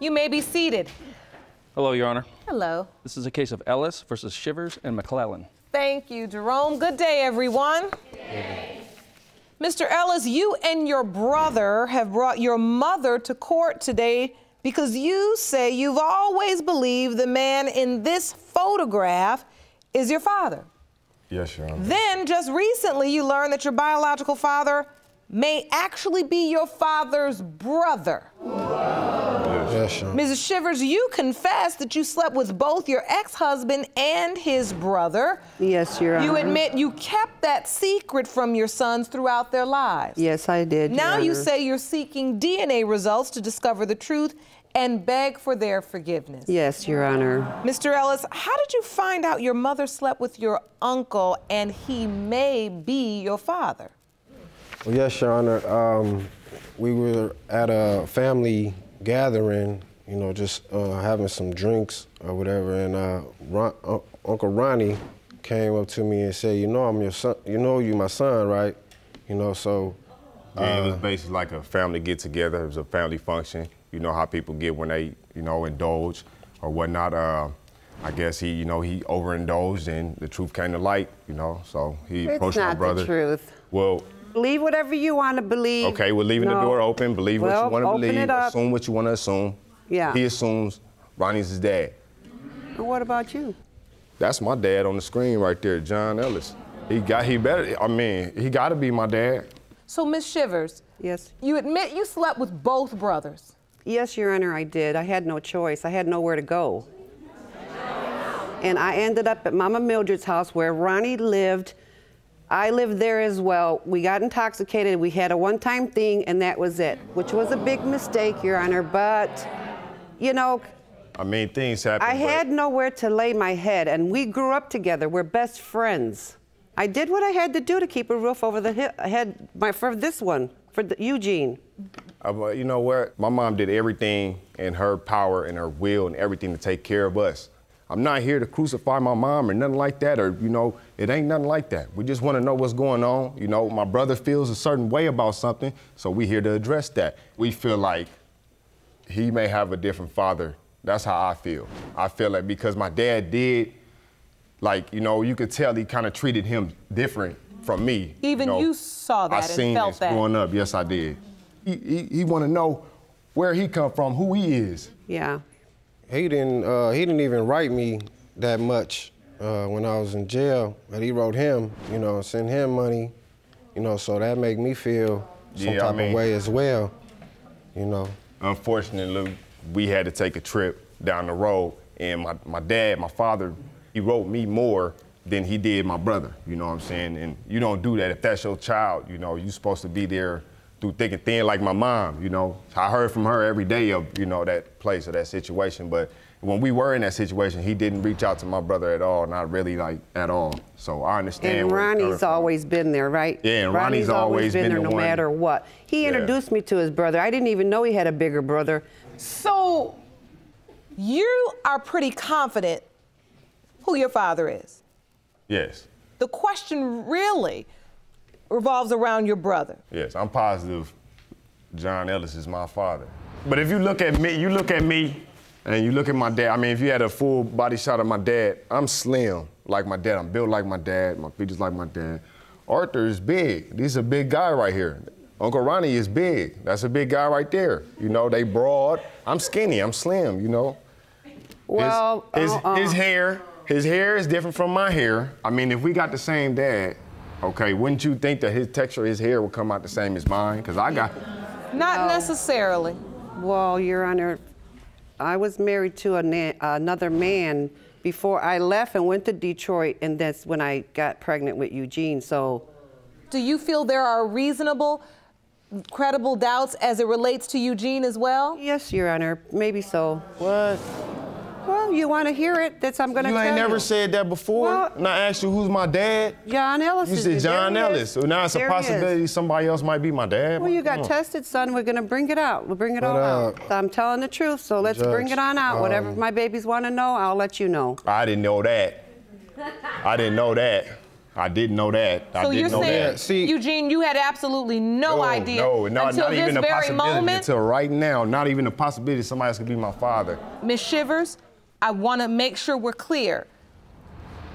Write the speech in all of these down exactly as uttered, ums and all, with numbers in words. You may be seated. Hello, Your Honor. Hello. This is a case of Ellis versus Shivers and McClellan. Thank you, Jerome. Good day, everyone. Yay. Mister Ellis, you and your brother have brought your mother to court today because you say you've always believed the man in this photograph is your father. Yes, Your Honor. Then, just recently, you learned that your biological father may actually be your father's brother. Wow. Yes, Your Honor. Missus Shivers, you confess that you slept with both your ex-husband and his brother. Yes, Your Honor. You admit you kept that secret from your sons throughout their lives. Yes, I did, Your Honor. Now you say you're seeking D N A results to discover the truth and beg for their forgiveness. Yes, Your Honor. Mister Ellis, how did you find out your mother slept with your uncle and he may be your father? Well, yes, Your Honor. Um, we were at a family gathering, you know, just uh, having some drinks or whatever, and uh, Ron, uh, Uncle Ronnie came up to me and said, you know, I'm your son, you know, you my son, right? You know, so. Uh, yeah, it was basically like a family get together. It was a family function. You know how people get when they, you know, indulge or whatnot. Uh, I guess he, you know, he overindulged and the truth came to light, you know, so he it's approached my brother. It's not the truth. Well, believe whatever you want to believe. Okay, we're leaving no. the door open. Believe well, what you want to believe. Assume what you want to assume. Yeah. He assumes Ronnie's his dad. But what about you? That's my dad on the screen right there, John Ellis. He got, he better, I mean, he got to be my dad. So, Miss Shivers. Yes. You admit you slept with both brothers. Yes, Your Honor, I did. I had no choice. I had nowhere to go. And I ended up at Mama Mildred's house where Ronnie lived. I lived there as well. We got intoxicated. We had a one-time thing, and that was it, which was a big mistake, Your Honor. But, you know, I mean, things happen. I had nowhere to lay my head, and we grew up together. We're best friends. I did what I had to do to keep a roof over the head my, for this one, for the, Eugene. Uh, you know what? My mom did everything in her power and her will and everything to take care of us. I'm not here to crucify my mom or nothing like that, or, you know, it ain't nothing like that. We just want to know what's going on. You know, my brother feels a certain way about something, so we're here to address that. We feel like he may have a different father. That's how I feel. I feel like because my dad did, like, you know, you could tell he kind of treated him different from me. Even you, know, you saw that I and seen felt this that. Growing up, yes, I did. He, he, he want to know where he come from, who he is. Yeah. He didn't, uh, he didn't even write me that much uh, when I was in jail, but he wrote him, you know, sent him money, you know, so that make me feel some yeah, type I mean, of way as well, you know. Unfortunately, we had to take a trip down the road, and my, my dad, my father, he wrote me more than he did my brother, you know what I'm saying? And you don't do that if that's your child, you know, you're supposed to be there through thick and thin, like my mom, you know. I heard from her every day of, you know, that place or that situation, but when we were in that situation, he didn't reach out to my brother at all, not really, like, at all. So I understand. And Ronnie's always been there, right? Yeah, and Ronnie's, Ronnie's always been, been there, the no one. matter what. He introduced yeah. me to his brother. I didn't even know he had a bigger brother. So you are pretty confident who your father is? Yes. The question really revolves around your brother. Yes, I'm positive John Ellis is my father. But if you look at me, you look at me, and you look at my dad, I mean, if you had a full body shot of my dad, I'm slim like my dad, I'm built like my dad, my features like my dad. Arthur is big, he's a big guy right here. Uncle Ronnie is big, that's a big guy right there. You know, they broad, I'm skinny, I'm slim, you know. Well, His, his, uh-uh. his hair, his hair is different from my hair. I mean, if we got the same dad, okay, wouldn't you think that his texture, his hair would come out the same as mine? Because I got... Not no. necessarily. Well, Your Honor, I was married to an, another man before I left and went to Detroit, and that's when I got pregnant with Eugene, so... Do you feel there are reasonable, credible doubts as it relates to Eugene as well? Yes, Your Honor, maybe so. What? Well, you want to hear it, that's I'm going to tell you. You ain't never said that before, well, and I asked you who's my dad. John Ellis. You said John Ellis. So now it's a possibility somebody else might be my dad. Well, you got tested, son. We're going to bring it out. We'll bring it all out. I'm telling the truth, so let's bring it on out. Whatever my babies want to know, I'll let you know. I didn't know that. I didn't know that. I didn't know that. So I didn't know that. See, Eugene, you had absolutely no, no idea. No, no, until not this even a very possibility. Moment? Until right now, not even a possibility somebody else could be my father. Miz Shivers, I want to make sure we're clear.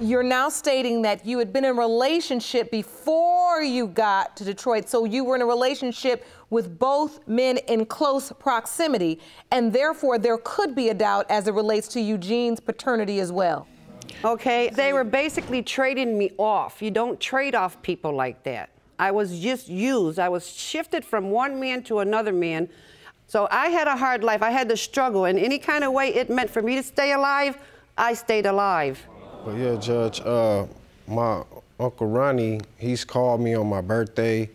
You're now stating that you had been in a relationship before you got to Detroit, so you were in a relationship with both men in close proximity, and therefore there could be a doubt as it relates to Eugene's paternity as well. Okay, they were basically trading me off. You don't trade off people like that. I was just used. I was shifted from one man to another man. So I had a hard life. I had to struggle in any kind of way it meant for me to stay alive. I stayed alive. But yeah, Judge, uh, my Uncle Ronnie, he's called me on my birthday,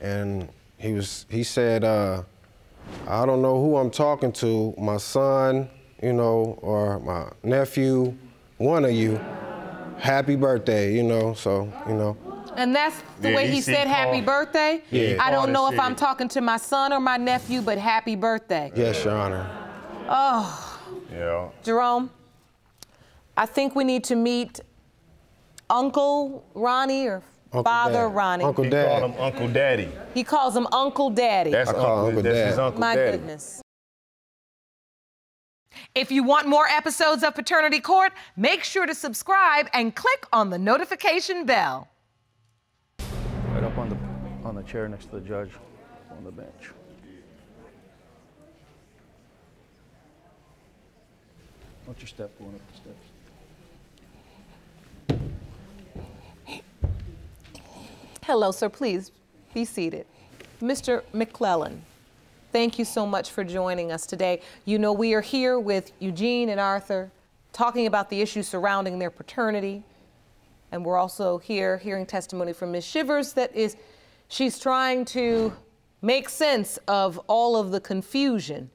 and he was, he said, uh, I don't know who I'm talking to, my son, you know, or my nephew, one of you, happy birthday, you know, so, you know. And that's the yeah, way he, he said happy call, birthday? Yeah. I don't know if shit. I'm talking to my son or my nephew, but happy birthday. Yes, Your Honor. Oh. Yeah. Jerome? I think we need to meet Uncle Ronnie or Uncle Father Dad. Ronnie. Uncle he Dad. Called him Uncle Daddy. He calls him Uncle Daddy. That's, I call Uncle, Uncle that's Dad. His Uncle My Daddy. Goodness. If you want more episodes of Paternity Court, make sure to subscribe and click on the notification bell. Right up on the, on the chair next to the judge on the bench. Watch your step going up the steps. Hello, sir, please be seated. Mister McClellan, thank you so much for joining us today. You know, we are here with Eugene and Arthur talking about the issues surrounding their paternity. And we're also here hearing testimony from Miz Shivers that is, she's trying to make sense of all of the confusion.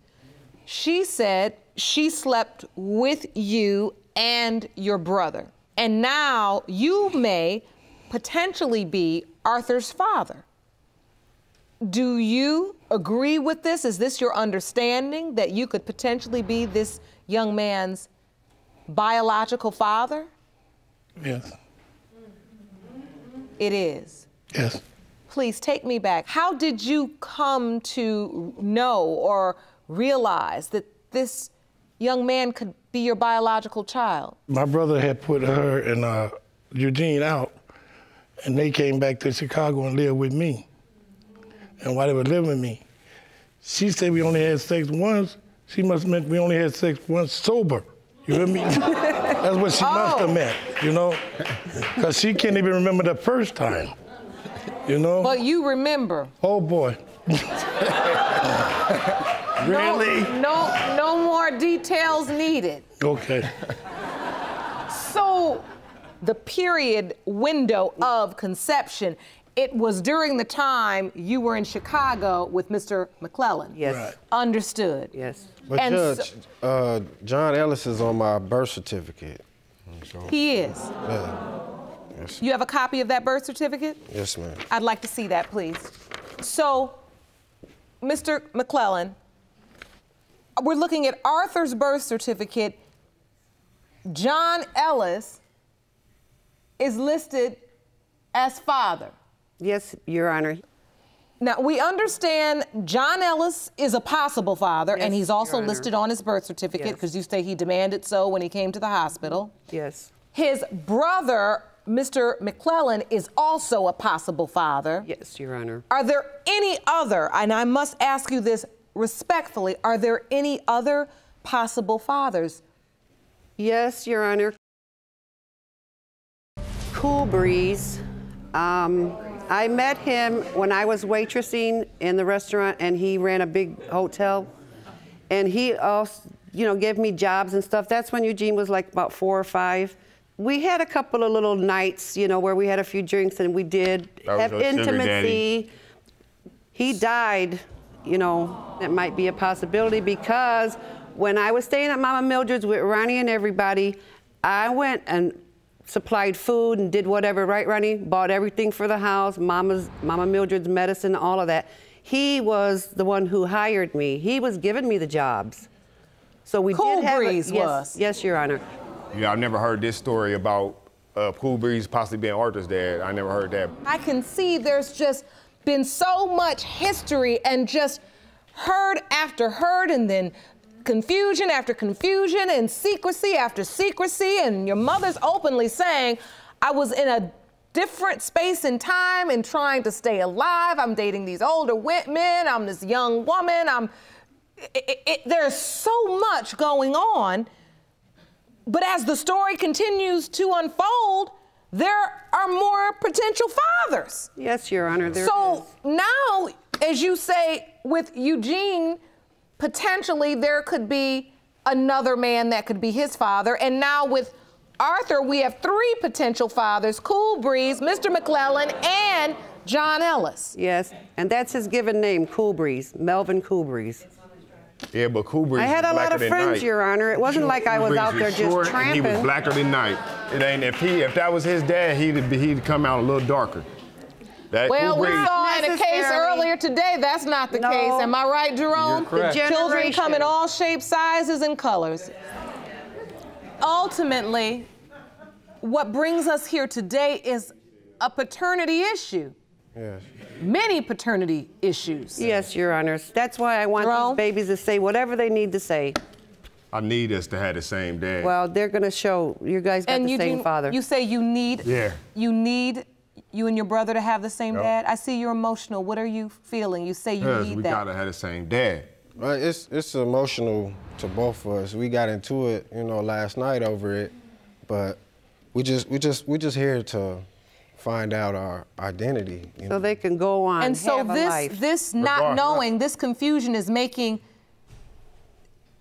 She said she slept with you and your brother. And now you may potentially be Arthur's father. Do you agree with this? Is this your understanding that you could potentially be this young man's biological father? Yes. It is? Yes. Please take me back. How did you come to know or realize that this young man could be your biological child? My brother had put her and uh, Eugene out, and they came back to Chicago and lived with me. And while they were living with me, she said we only had sex once. She must have meant we only had sex once sober. You hear me? That's what she oh. must have meant, you know? Because she can't even remember the first time, you know? But you remember. Oh, boy. Really? No, no, no more details needed. Okay. So, the period window of conception, it was during the time you were in Chicago with Mister McClellan. Yes. Right. Understood. Yes. But and Judge, so, uh, John Ellis is on my birth certificate. So, he is? Yeah. Yes. You have a copy of that birth certificate? Yes, ma'am. I'd like to see that, please. So, Mister McClellan, we're looking at Arthur's birth certificate. John Ellis is listed as father. Yes, Your Honor. Now, we understand John Ellis is a possible father, yes, and he's also listed on his birth certificate because yes. you say he demanded so when he came to the hospital. Yes. His brother, Mister McClellan, is also a possible father. Yes, Your Honor. Are there any other, and I must ask you this respectfully, are there any other possible fathers? Yes, Your Honor. Cool Breeze. Um, I met him when I was waitressing in the restaurant, and he ran a big hotel. And he also, you know, gave me jobs and stuff. That's when Eugene was like about four or five. We had a couple of little nights, you know, where we had a few drinks, and we did have intimacy. He died, you know, that might be a possibility because when I was staying at Mama Mildred's with Ronnie and everybody, I went and supplied food and did whatever, right, Ronnie? Bought everything for the house, Mama's, Mama Mildred's medicine, all of that. He was the one who hired me. He was giving me the jobs. So we cool did have Breeze a, yes, was. Yes, Your Honor. Yeah, I've never heard this story about uh, Cool Breeze possibly being Arthur's dad. I never heard that. I can see there's just been so much history and just herd after herd, and then confusion after confusion, and secrecy after secrecy, and your mother's openly saying, I was in a different space and time and trying to stay alive. I'm dating these older men, I'm this young woman, I'm... It, it, it, there's so much going on, but as the story continues to unfold, there are more potential fathers. Yes, Your Honor, there so is. Now, as you say, with Eugene, potentially there could be another man that could be his father, and now with Arthur, we have three potential fathers, Cool Breeze, Mister McClellan, and John Ellis. Yes, and that's his given name, Cool Breeze, Melvin Cool Breeze. Yeah, but Cool Breeze I had a lot of friends, Your Honor. It wasn't like I was out there just tramping. He was blacker than night. It ain't if he if that was his dad, he'd he'd come out a little darker. That well, we saw in a case earlier today that's not the no. case. Am I right, Jerome? Children come in all shapes, sizes, and colors. Ultimately, what brings us here today is a paternity issue. Yes. Many paternity issues. Yes, Your Honors. That's why I want Jerome? these babies to say whatever they need to say. I need us to have the same dad. Well, they're going to show you guys got and the you same do, father. You say you need, yeah. you need you and your brother to have the same yep. dad? I see you're emotional. What are you feeling? You say you need we that. we got to have the same dad. Well, it's, it's emotional to both of us. We got into it, you know, last night over it, but we just, we just, we just here to... find out our identity. So know. they can go on and so have this, a life. And so this not knowing, this confusion is making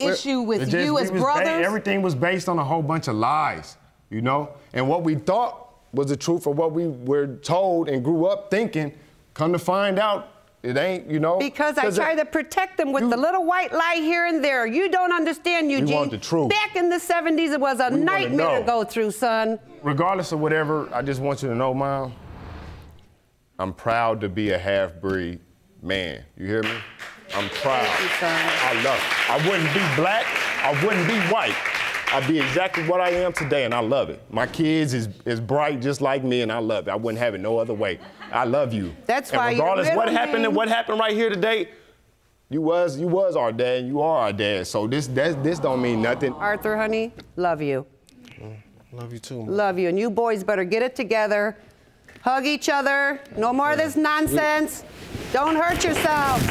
We're, issue with just, you as brothers? Everything was based on a whole bunch of lies, you know? And what we thought was the truth or what we were told and grew up thinking, come to find out, it ain't, you know? Because I try it, to protect them with you, the little white lie here and there. You don't understand, Eugene. You want the truth. Back in the seventies, it was a we nightmare to go through, son. Regardless of whatever, I just want you to know, Mom, I'm proud to be a half-breed man. You hear me? I'm proud. Thank you, son. I love it. I wouldn't be black. I wouldn't be white. I'd be exactly what I am today, and I love it. My kids is, is bright just like me, and I love it. I wouldn't have it no other way. I love you. That's and why regardless you're what happened and what happened right here today, you was you was our dad, and you are our dad. So this that's, this don't mean nothing. Arthur, honey, love you. Love you too. Man. Love you, and you boys better get it together. Hug each other. No more yeah. of this nonsense. Yeah. Don't hurt yourselves.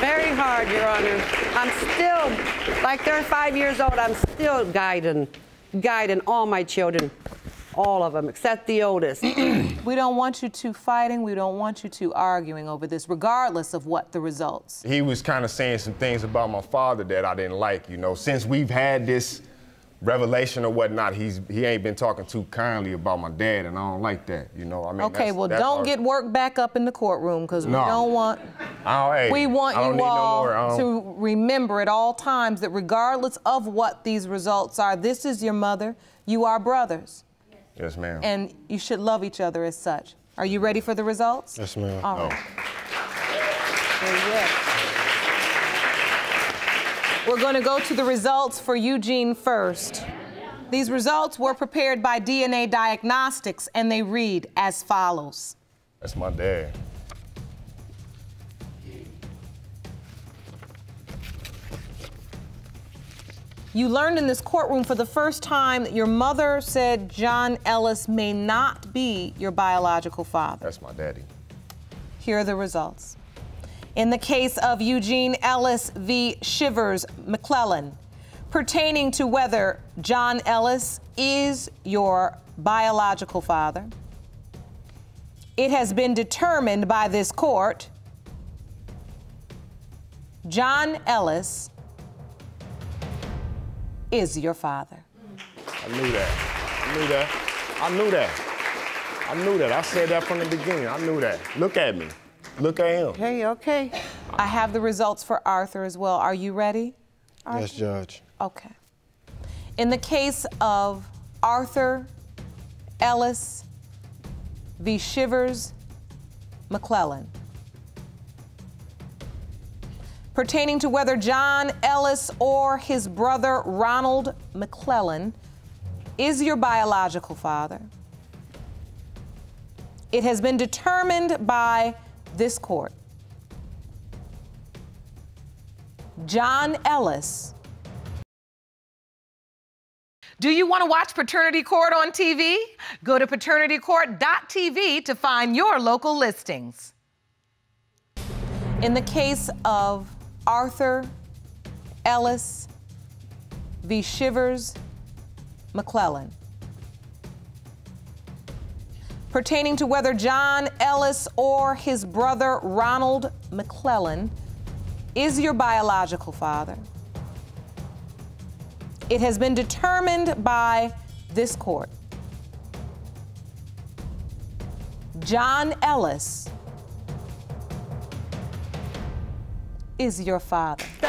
Very hard, Your Honor. I'm still, like they're five years old, I'm still guiding, guiding all my children, all of them, except the oldest. We don't want you two fighting. We don't want you two arguing over this, regardless of what the results. He was kind of saying some things about my father that I didn't like, you know. Since we've had this revelation or whatnot, he's he ain't been talking too kindly about my dad, and I don't like that, you know. I mean, okay, that's, well, that's don't our... get worked back up in the courtroom because no. we don't want. Oh, hey, we want you all no to remember at all times that regardless of what these results are, this is your mother. You are brothers. Yes, ma'am. And you should love each other as such. Are you ready for the results? Yes, ma'am. All right. Oh. Well, yes. We're going to go to the results for Eugene first. These results were prepared by D N A Diagnostics, and they read as follows. That's my dad. You learned in this courtroom for the first time that your mother said John Ellis may not be your biological father. That's my daddy. Here are the results. In the case of Eugene Ellis v. Shivers, McClellan, pertaining to whether John Ellis is your biological father, it has been determined by this court, John Ellis is your father. I knew that. I knew that. I knew that. I knew that. I said that from the beginning. I knew that. Look at me. Look at him. Okay, okay. I have the results for Arthur as well. Are you ready, Arthur? Yes, Judge. Okay. In the case of Arthur Ellis v. Shivers McClellan, pertaining to whether John Ellis or his brother Ronald McClellan is your biological father. It has been determined by this court. John Ellis. Do you want to watch Paternity Court on T V? Go to paternity court dot t v to find your local listings. In the case of Arthur Ellis v. Shivers, McClellan, pertaining to whether John Ellis or his brother Ronald McClellan is your biological father. It has been determined by this court. John Ellis is your father. I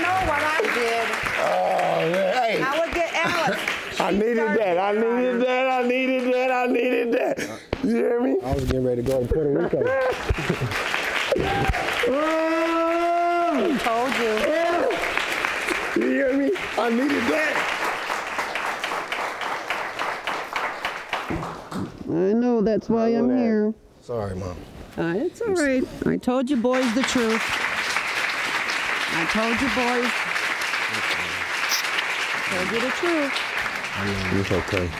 know what I did. Oh, man. Hey. I would get Ellis. I needed that. I needed that. I needed that. I needed that. You hear me? I was getting ready to go to Puerto Rico. I told you. You hear me? I needed that. I know, that's why I'm that. here. Sorry, Mom. Uh, it's all right. I told you boys the truth. I told you boys. I told you the truth. I mean, it's okay.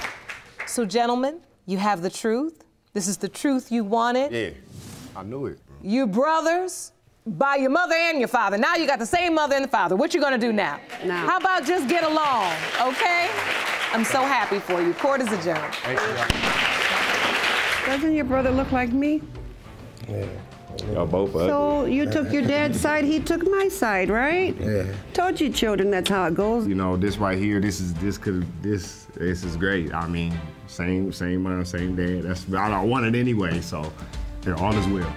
So, gentlemen, you have the truth. This is the truth you wanted. Yeah, I knew it. You brothers by your mother and your father. Now you got the same mother and the father. What you gonna do now? No. How about just get along, okay? I'm so happy for you. Court is adjourned. Doesn't your brother look like me? Yeah. Y'all both ugly. So you took your dad's side, he took my side, right? Yeah. Told you children, that's how it goes. You know, this right here, this is this could this this is great. I mean, same same mom, same dad. That's I don't want it anyway, so they're all as well.